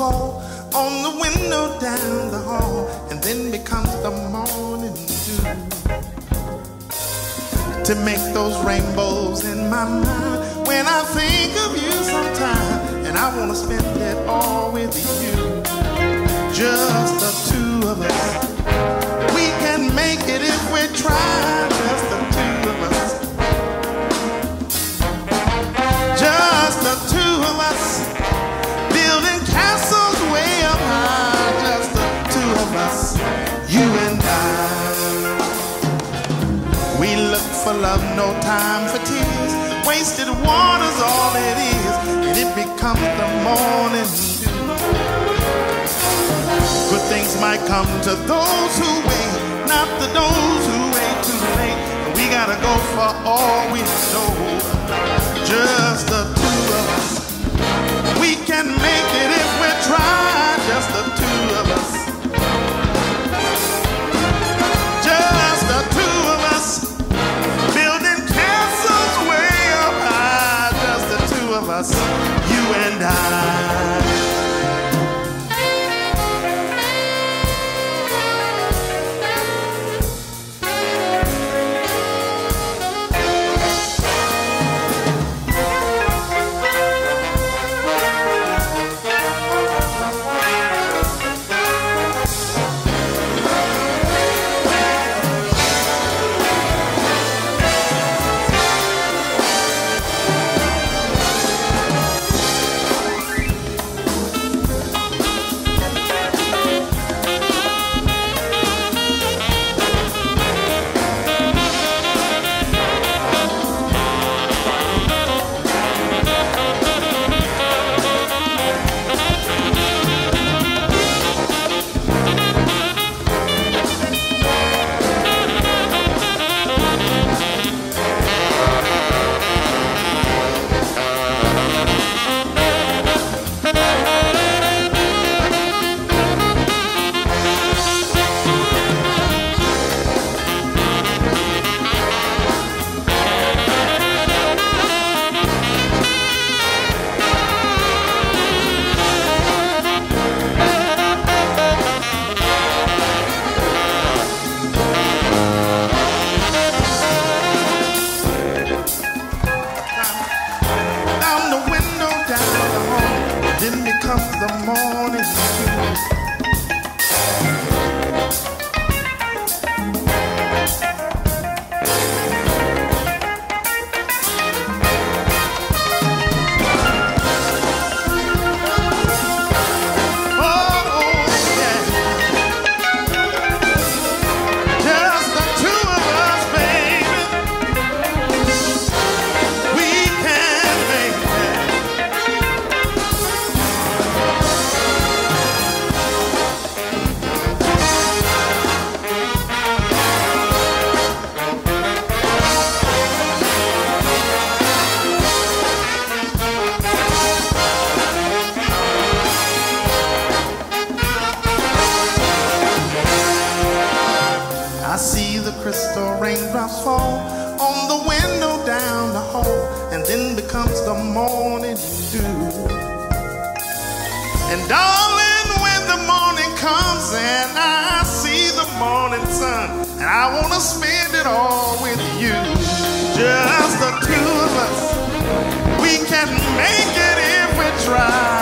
call on the window down the hall, and then becomes the morning dew to make those rainbows in my mind. When I think of you sometime, and I wanna spend it all with you, just the two of us. We can make it if we try, just the two of us. Just the two of us, building castles way up high, just the two of us, you and I. We look for love, no time for tears, wasted water's all it is, and it becomes the morning dew. Good things might come to those who wait, not to those who wait too late, and we gotta go for all we know. Just the two of us. We can make it if we try. Just the two of us. Just the two of us. Building castles way up high. Just the two of us. You and I. Make it if we try.